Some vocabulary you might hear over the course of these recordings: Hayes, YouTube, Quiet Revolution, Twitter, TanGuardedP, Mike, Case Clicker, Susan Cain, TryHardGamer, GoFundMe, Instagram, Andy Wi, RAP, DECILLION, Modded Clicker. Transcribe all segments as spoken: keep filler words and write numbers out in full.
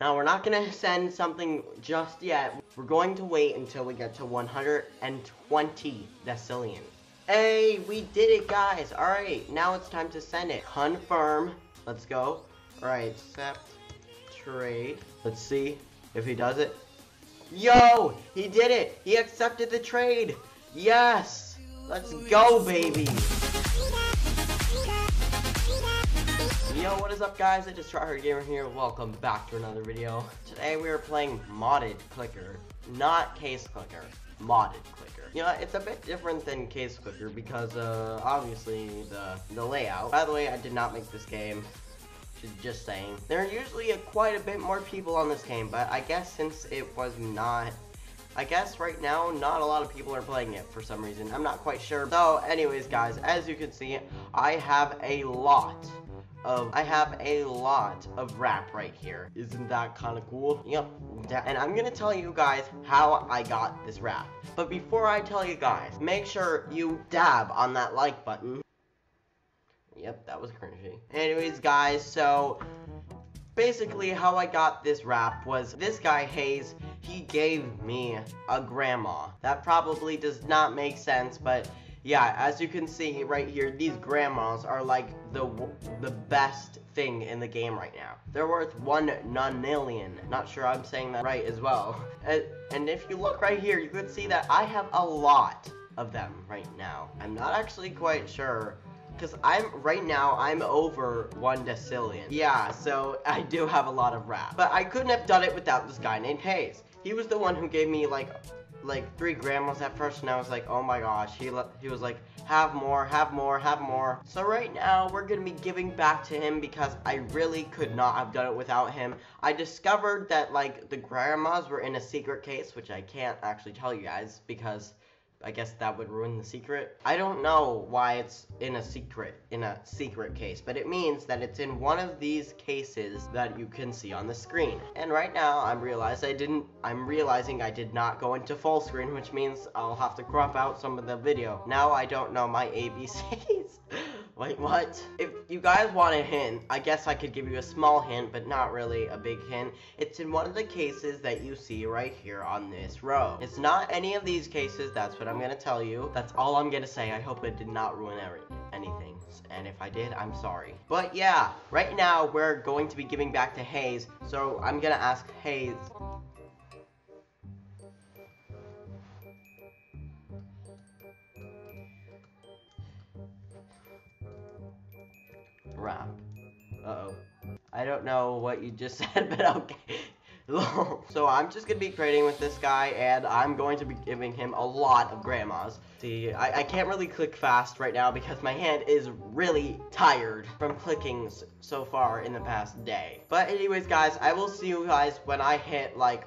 Now, we're not going to send something just yet. We're going to wait until we get to one hundred twenty decillion. Hey, we did it, guys. All right, now it's time to send it. Confirm. Let's go. All right, accept trade. Let's see if he does it. Yo, he did it. He accepted the trade. Yes. Let's go, baby. Yo, what is up, guys? It is TryHardGamer here. Welcome back to another video. Today we are playing Modded Clicker, not Case Clicker. Modded Clicker. You know, it's a bit different than Case Clicker because, uh, obviously the the layout. By the way, I did not make this game. Just saying. There are usually a, quite a bit more people on this game, but I guess since it was not, I guess right now, not a lot of people are playing it for some reason. I'm not quite sure. So, anyways, guys, as you can see, I have a lot. Of, I have a lot of rap right here. Isn't that kind of cool? Yep. And I'm gonna tell you guys how I got this rap. But before I tell you guys, make sure you dab on that like button. Yep, that was cringy. Anyways, guys, so basically how I got this rap was this guy Hayes. He gave me a grandma. That probably does not make sense, but yeah, as you can see right here, these grandmas are like the w the best thing in the game right now. They're worth one nonillion. Not sure I'm saying that right as well. And, and if you look right here, you can see that I have a lot of them right now. I'm not actually quite sure, because I'm right now I'm over one decillion. Yeah, so I do have a lot of rap. But I couldn't have done it without this guy named Hayes. He was the one who gave me like. like three grandmas at first, and I was like, oh my gosh, he he was like, have more, have more, have more. So right now we're gonna be giving back to him because I really could not have done it without him. I discovered that like the grandmas were in a secret case, which I can't actually tell you guys because I guess that would ruin the secret. I don't know why it's in a secret, in a secret case, but it means that it's in one of these cases that you can see on the screen. And right now, I'm realized I didn't, I'm realizing I did not go into full screen, which means I'll have to crop out some of the video. Now I don't know my A B Cs. Wait, what? If you guys want a hint, I guess I could give you a small hint, but not really a big hint. It's in one of the cases that you see right here on this row. It's not any of these cases, that's what I'm gonna tell you. That's all I'm gonna say. I hope it did not ruin everything, anything. And if I did, I'm sorry. But yeah, right now we're going to be giving back to Hayes, so I'm gonna ask Hayes. Rap. Uh-oh. I don't know what you just said, but okay. So I'm just gonna be trading with this guy, and I'm going to be giving him a lot of grandmas. See, I, I can't really click fast right now because my hand is really tired from clicking so far in the past day. But anyways, guys, I will see you guys when I hit, like,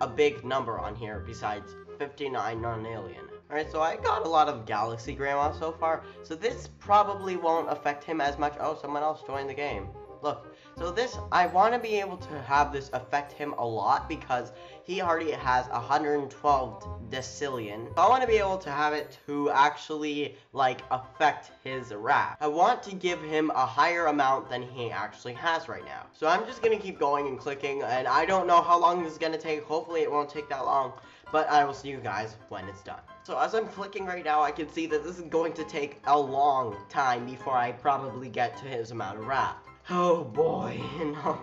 a big number on here besides fifty-nine non-alien. Alright, so I got a lot of Galaxy Grandma so far, so this probably won't affect him as much. Oh, someone else joined the game. Look, so this, I want to be able to have this affect him a lot because he already has one hundred twelve decillion. So I want to be able to have it to actually, like, affect his rap. I want to give him a higher amount than he actually has right now. So I'm just going to keep going and clicking, and I don't know how long this is going to take. Hopefully it won't take that long, but I will see you guys when it's done. So as I'm clicking right now, I can see that this is going to take a long time before I probably get to his amount of rap. Oh boy, and um,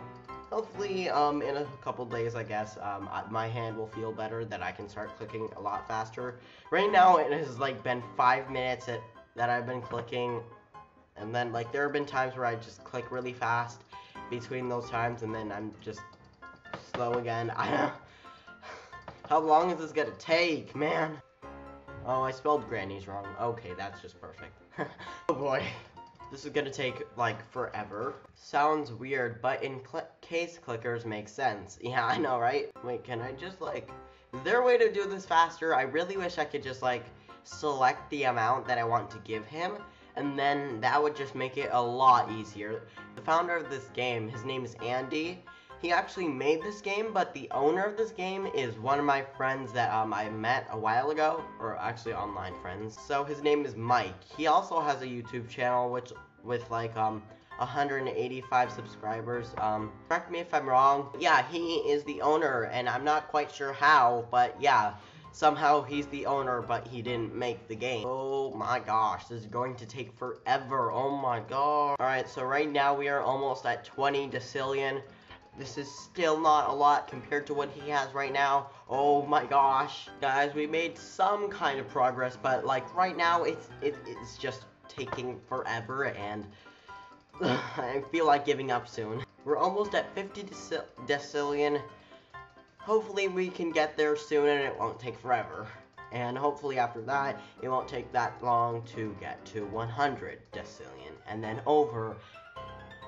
hopefully um, in a couple days, I guess, um, I, my hand will feel better that I can start clicking a lot faster. Right now, it has like been five minutes at, that I've been clicking, and then like there have been times where I just click really fast between those times, and then I'm just slow again. I don't know. How long is this gonna take, man? Oh, I spelled granny's wrong. Okay, that's just perfect. Oh boy. This is gonna take, like, forever. Sounds weird, but in cl case clickers makes sense. Yeah, I know, right? Wait, can I just, like... Is there a way to do this faster? I really wish I could just, like, select the amount that I want to give him, and then that would just make it a lot easier. The founder of this game, his name is Andy. He actually made this game, but the owner of this game is one of my friends that um, I met a while ago, or actually online friends. So his name is Mike. He also has a YouTube channel which with like um one hundred eighty-five subscribers. Um, correct me if I'm wrong. Yeah, he is the owner, and I'm not quite sure how, but yeah, somehow he's the owner, but he didn't make the game. Oh my gosh, this is going to take forever. Oh my god. Alright, so right now we are almost at twenty DECILLION. This is still not a lot compared to what he has right now. Oh my gosh. Guys, we made some kind of progress, but like right now it's it, it's just taking forever, and uh, I feel like giving up soon. We're almost at fifty DECILLION. Hopefully we can get there soon and it won't take forever. And hopefully after that, it won't take that long to get to one hundred DECILLION, and then over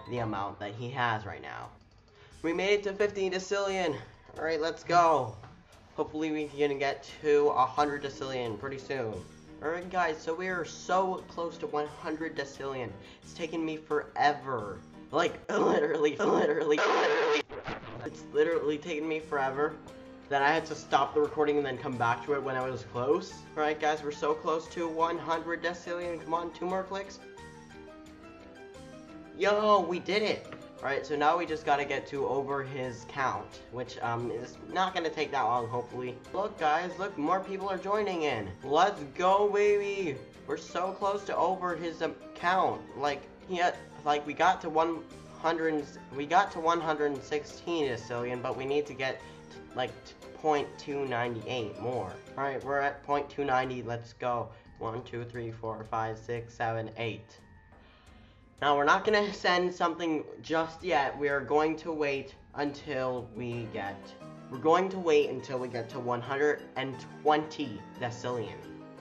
the amount that he has right now. We made it to fifty DECILLION. Alright, let's go. Hopefully we can get to one hundred DECILLION pretty soon. Alright guys, so we are so close to one hundred DECILLION. It's taken me forever. Like, literally, literally, literally. It's literally taken me forever that I had to stop the recording and then come back to it when I was close. Alright guys, we're so close to one hundred DECILLION. Come on, two more clicks. Yo, we did it. Alright, so now we just gotta get to over his count, which um, is not gonna take that long, hopefully. Look guys, look, more people are joining in. Let's go, baby. We're so close to over his um, count. Like, he had, like we got to one. We got to one hundred sixteen DECILLION, but we need to get to, like, point two nine eight more. Alright, we're at point two ninety, let's go. one, two, three, four, five, six, seven, eight. Now, we're not gonna send something just yet. We are going to wait until we get... We're going to wait until we get to one hundred twenty DECILLION.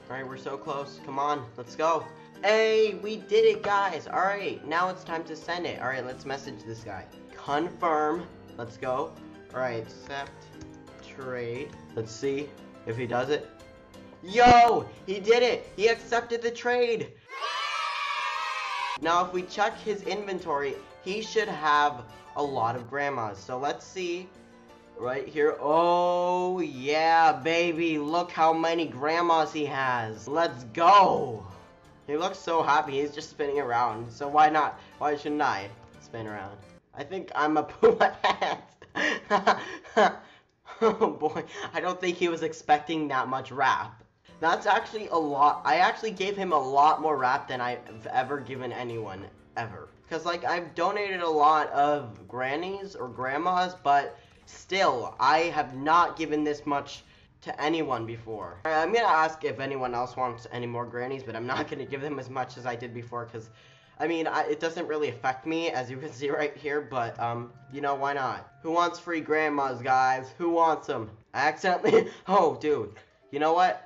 Alright, we're so close. Come on, let's go. Hey, we did it, guys. Alright, now it's time to send it. Alright, let's message this guy. Confirm. Let's go. Alright, accept trade. Let's see if he does it. Yo, he did it. He accepted the trade. Now, if we check his inventory, he should have a lot of grandmas. So let's see right here. Oh, yeah, baby. Look how many grandmas he has. Let's go. He looks so happy, he's just spinning around, so why not? Why shouldn't I spin around? I think I'm a poo my pants. Oh boy, I don't think he was expecting that much rap. That's actually a lot. I actually gave him a lot more rap than I've ever given anyone, ever. Because, like, I've donated a lot of grannies or grandmas, but still, I have not given this much to anyone before. Right, I'm gonna ask if anyone else wants any more grannies, but I'm not gonna give them as much as I did before, because I mean I, it doesn't really affect me, as you can see right here, but um you know, why not? Who wants free grandmas, guys? Who wants them? I accidentally oh dude, you know what,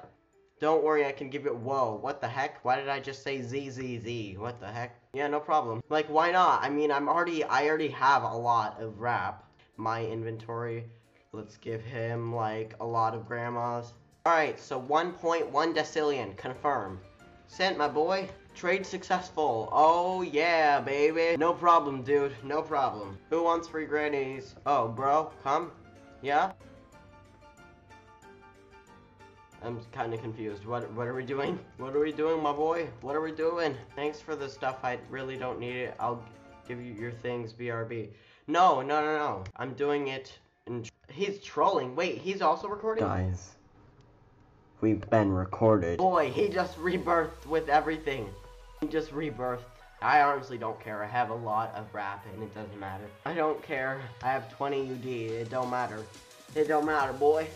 don't worry, I can give it. Whoa, what the heck, why did I just say zzz? What the heck. Yeah, no problem. Like, why not? I mean, I'm already I already have a lot of rap. My inventory. Let's give him, like, a lot of grandmas. Alright, so one point one DECILLION. Confirm. Sent, my boy. Trade successful. Oh, yeah, baby. No problem, dude. No problem. Who wants free grannies? Oh, bro, come. Yeah? I'm kind of confused. What What are we doing? What are we doing, my boy? What are we doing? Thanks for the stuff. I really don't need it. I'll give you your things, B R B. No, no, no, no. I'm doing it. And he's trolling. Wait, he's also recording? Guys, we've been recorded. Boy, he just rebirthed with everything. He just rebirthed. I honestly don't care. I have a lot of rap and it doesn't matter. I don't care. I have twenty U D. It don't matter. It don't matter, boy.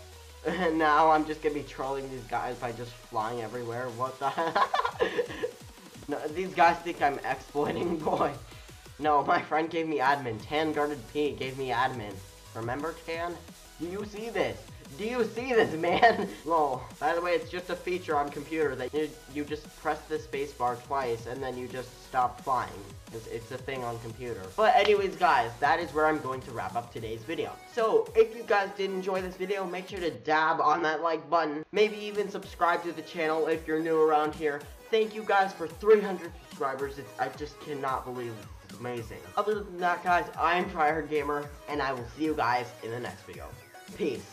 And now I'm just gonna be trolling these guys by just flying everywhere. What the No, these guys think I'm exploiting, boy. No, my friend gave me admin. TanGuardedP gave me admin. Remember, Tan? Do you see this? Do you see this, man? Lol. By the way, it's just a feature on computer that you, you just press the space bar twice and then you just stop flying. It's, it's a thing on computer. But anyways, guys, that is where I'm going to wrap up today's video. So, if you guys did enjoy this video, make sure to dab on that like button. Maybe even subscribe to the channel if you're new around here. Thank you guys for three hundred subscribers. It's, I just cannot believe it. Amazing. Other than that, guys, I'm TryHardGamer, and I will see you guys in the next video. Peace.